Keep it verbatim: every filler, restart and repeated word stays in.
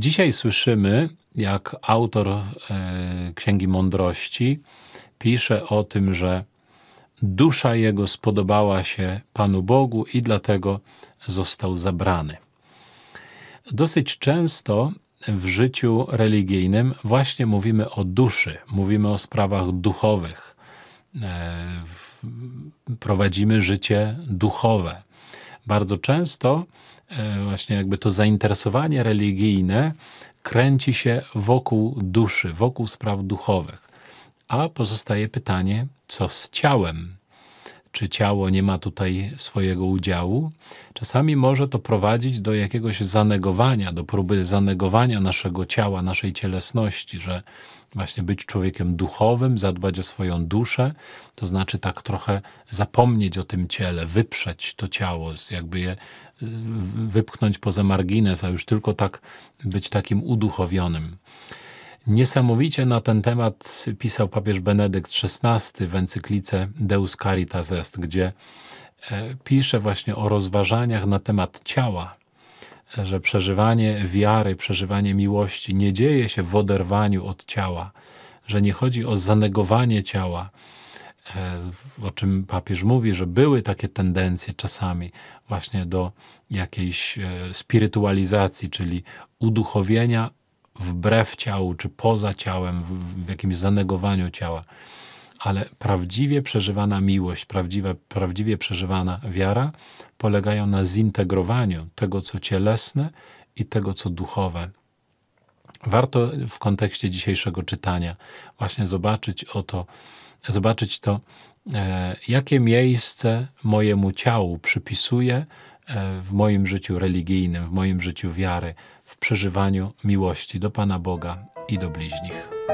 Dzisiaj słyszymy, jak autor Księgi Mądrości pisze o tym, że dusza jego spodobała się Panu Bogu i dlatego został zabrany. Dosyć często w życiu religijnym właśnie mówimy o duszy, mówimy o sprawach duchowych, prowadzimy życie duchowe. Bardzo często właśnie jakby to zainteresowanie religijne kręci się wokół duszy, wokół spraw duchowych. A pozostaje pytanie, co z ciałem? Czy ciało nie ma tutaj swojego udziału? Czasami może to prowadzić do jakiegoś zanegowania, do próby zanegowania naszego ciała, naszej cielesności, że właśnie być człowiekiem duchowym, zadbać o swoją duszę, to znaczy tak trochę zapomnieć o tym ciele, wyprzeć to ciało, jakby je wypchnąć poza margines, a już tylko tak być takim uduchowionym. Niesamowicie na ten temat pisał papież Benedykt szesnasty w encyklice Deus Caritas Est, gdzie pisze właśnie o rozważaniach na temat ciała, że przeżywanie wiary, przeżywanie miłości nie dzieje się w oderwaniu od ciała, że nie chodzi o zanegowanie ciała, o czym papież mówi, że były takie tendencje czasami właśnie do jakiejś spirytualizacji, czyli uduchowienia wbrew ciału, czy poza ciałem, w jakimś zanegowaniu ciała. Ale prawdziwie przeżywana miłość, prawdziwe, prawdziwie przeżywana wiara polegają na zintegrowaniu tego, co cielesne i tego, co duchowe. Warto w kontekście dzisiejszego czytania właśnie zobaczyć, o to, zobaczyć to, e, jakie miejsce mojemu ciału przypisuje w moim życiu religijnym, w moim życiu wiary, w przeżywaniu miłości do Pana Boga i do bliźnich.